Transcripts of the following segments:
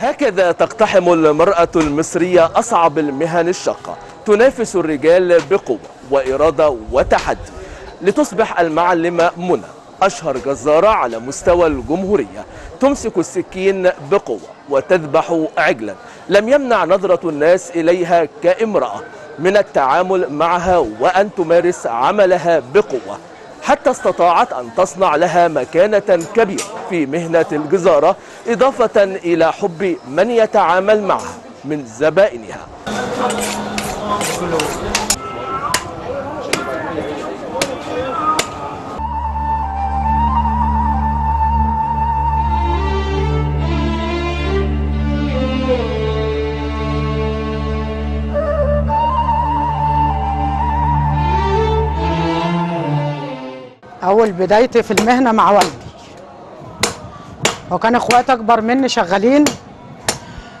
هكذا تقتحم المرأة المصرية أصعب المهن الشاقة، تنافس الرجال بقوة وإرادة وتحدي لتصبح المعلمة منى أشهر جزارة على مستوى الجمهورية، تمسك السكين بقوة وتذبح عجلا، لم يمنع نظرة الناس إليها كامرأة من التعامل معها وأن تمارس عملها بقوة، حتى استطاعت أن تصنع لها مكانة كبيرة في مهنة الجزارة، إضافة إلى حب من يتعامل معها من زبائنها. أول بدايتي في المهنة مع والدي، وكان إخواتي أكبر مني شغالين،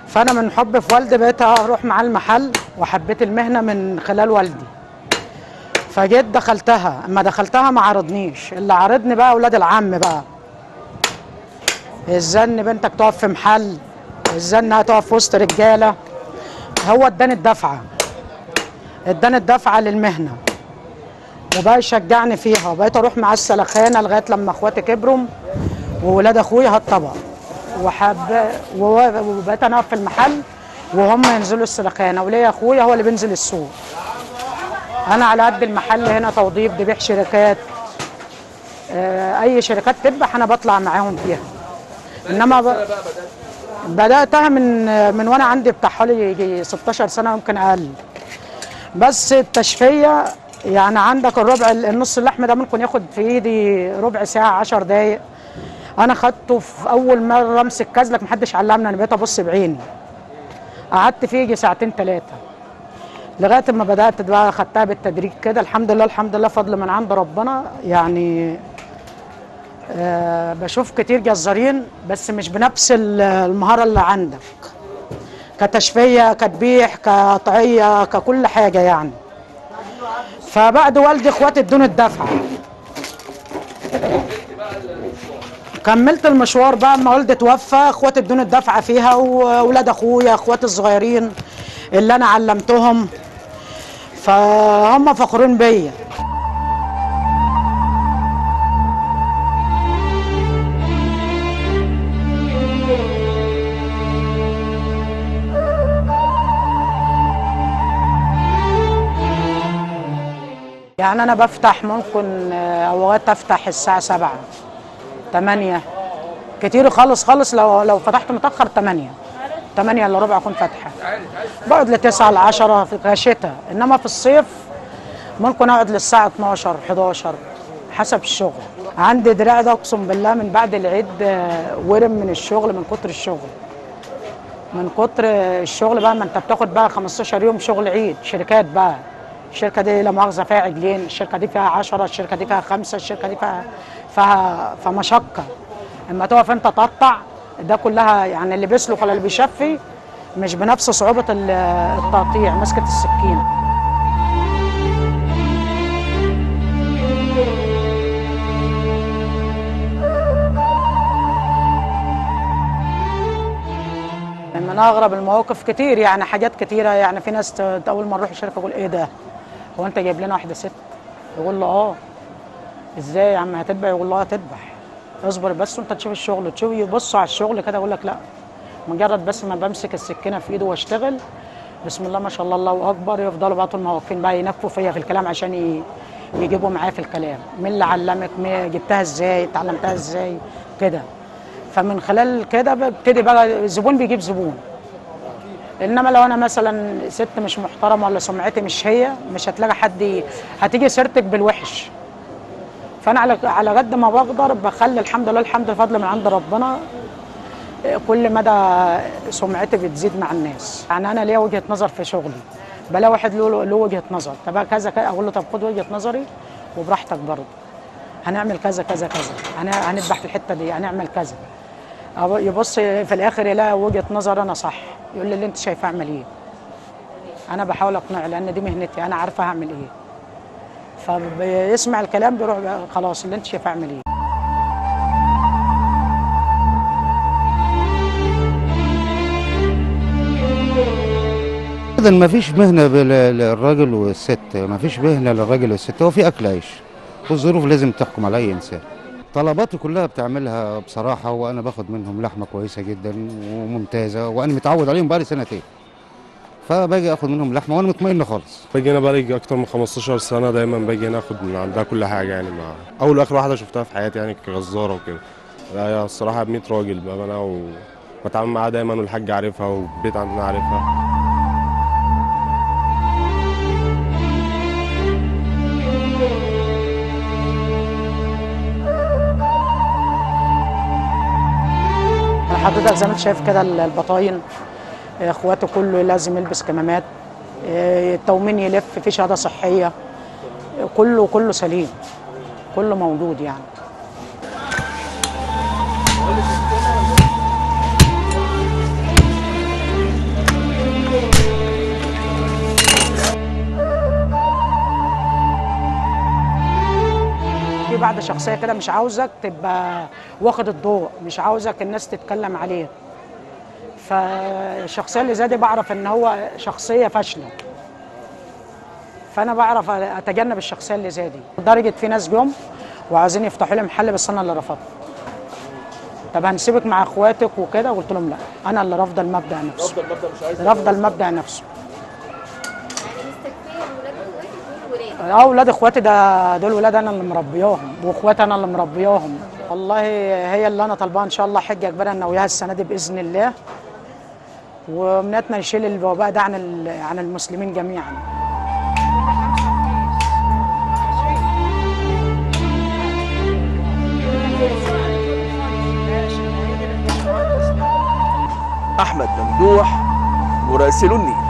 فأنا من حب في والدي بقيت أروح معاه المحل، وحبيت المهنة من خلال والدي، فجيت دخلتها. أما دخلتها ما عرضنيش، اللي عرضني بقى أولاد العم، بقى إزاي إن بنتك تقف في محل، إزاي إنها تقف وسط رجالة. هو إداني الدفعة، إداني الدفعة للمهنة، وبقى يشجعني فيها، وبقيت اروح معاه السلخانه لغايه لما اخواتي كبروا وولاد اخويا هالطبق، وبقيت انا اقف في المحل وهم ينزلوا السلخانه، وليا اخويا هو اللي بينزل السوق. انا على قد المحل هنا، توظيف، ذبيح شركات، اي شركات تذبح انا بطلع معاهم فيها. انما بداتها من وانا عندي بتاع حوالي 16 سنه يمكن اقل. بس التشفيه يعني عندك الربع، النص اللحم ده ممكن ياخد في ايدي ربع ساعه 10 دقايق، انا خدته في اول مره امسك كازلك محدش علمني، انا بقيت ابص بعيني، قعدت فيه يجي ساعتين ثلاثه لغايه ما بدات بقى خدتها بالتدريج كده. الحمد لله الحمد لله، فضل من عند ربنا يعني. بشوف كتير جزارين بس مش بنفس المهاره اللي عندك، كتشفيه كتبيح كقطعيه ككل حاجه يعني. فبعد والدي اخواتي ادوني الدفعه، كملت المشوار بقى. اما والدي توفى اخواتي ادوني الدفعه فيها، واولاد اخويا اخواتي الصغيرين اللي انا علمتهم، فهم فخورين بيا. يعني أنا بفتح ممكن أوقات أفتح الساعة 7 8 كتير خالص خالص، لو فتحت متأخر 8 إلا ربع أكون فاتحة، بقعد لتسعة 10 في شتاء. إنما في الصيف ممكن أقعد للساعة 12 11 حسب الشغل. عندي دراع ده أقسم بالله من بعد العيد ورم من الشغل، من كتر الشغل بقى. ما أنت بتاخد بقى 15 يوم شغل عيد، شركات بقى، الشركة دي لا مؤاخذة فيها عجلين، الشركة دي فيها 10، الشركة دي فيها 5، الشركة دي فيها فمشقة. اما تقف انت تقطع ده كلها يعني، اللي بيسلخ ولا اللي بيشفي مش بنفس صعوبة التقطيع مسكة السكين. من اغرب المواقف كتير يعني، حاجات كتيرة يعني. في ناس اول ما نروح الشركة يقول ايه ده؟ هو انت جايب لنا واحده ست؟ يقول له اه. ازاي يا عم هتذبح؟ يقول له هتذبح، اصبر بس وانت تشوف الشغل. تشوف يبصوا على الشغل كده يقول لك لا، مجرد بس ما بمسك السكينه في ايده واشتغل بسم الله ما شاء الله الله اكبر، يفضلوا بقى طول ما واقفين بقى ينفوا فيا في الكلام عشان يجيبوا معايا في الكلام. مين اللي علمك؟ جبتها ازاي؟ اتعلمتها ازاي كده؟ فمن خلال كده ببتدي بقى زبون بيجيب زبون. انما لو انا مثلا ست مش محترمه ولا سمعتي مش هي، مش هتلاقي حد، هتيجي سيرتك بالوحش. فانا على قد ما بقدر بخلي الحمد لله فضل من عند ربنا، كل مدى سمعتي بتزيد مع الناس يعني. انا ليا وجهه نظر في شغلي، بلاقي واحد له وجهه نظر، طب كذا كذا، اقول له طب خد وجهه نظري وبراحتك برضه، هنعمل كذا كذا كذا، هنذبح في الحته دي، هنعمل كذا. يبص في الاخر يلاقي وجهه نظر انا صح، يقول لي اللي انت شايفاه اعمل ايه. انا بحاول اقنعه لان دي مهنتي، انا عارفه هعمل ايه. فبيسمع الكلام بيروح خلاص اللي انت شايفاه اعمل ايه. ابدا ما فيش مهنه للراجل والست، ما فيش مهنه للراجل والست، هو في اكل عيش والظروف لازم تحكم على اي انسان. طلباتي كلها بتعملها بصراحه، وانا باخد منهم لحمه كويسه جدا وممتازه، وانا متعود عليهم بقالي سنتين، فباجي اخد منهم لحمه وانا مطمئن خالص. باجي هنا بقالي اكتر من 15 سنه، دايما باجي هنا اخد من عندها كل حاجه يعني. مع اول واخر واحده شفتها في حياتي يعني كجزاره وكده، هي الصراحه ب 100 راجل بقى انا وبتعامل معاها دايما، والحاج عارفها والبيت عندنا عارفها. حضرتك زي ما انت شايف كده البطاين، اخواته كله لازم يلبس كمامات، التومين يلف، في شهاده صحيه، كله سليم، كله موجود يعني. في بعض شخصيه كده مش عاوزك تبقى واخد الضوء، مش عاوزك الناس تتكلم عليه، فالشخصيه اللي زي دي بعرف ان هو شخصيه فاشله، فانا بعرف اتجنب الشخصيه اللي زي دي. لدرجه في ناس جم وعايزين يفتحوا لي محل، بس انا اللي رفضت. طب هنسيبك مع اخواتك وكده، قلت لهم لا، انا اللي رافضه المبدا نفسه، رافضه المبدا نفسه. اولاد اخواتي ده دول ولاد انا اللي مربياهم، واخواتي انا اللي مربياهم. والله هي اللي انا طالباها ان شاء الله، حجه كبيره ناوياها السنه دي باذن الله، وامنيتنا نشيل الوباء ده عن المسلمين جميعا. احمد ممدوح، مراسلو النيل.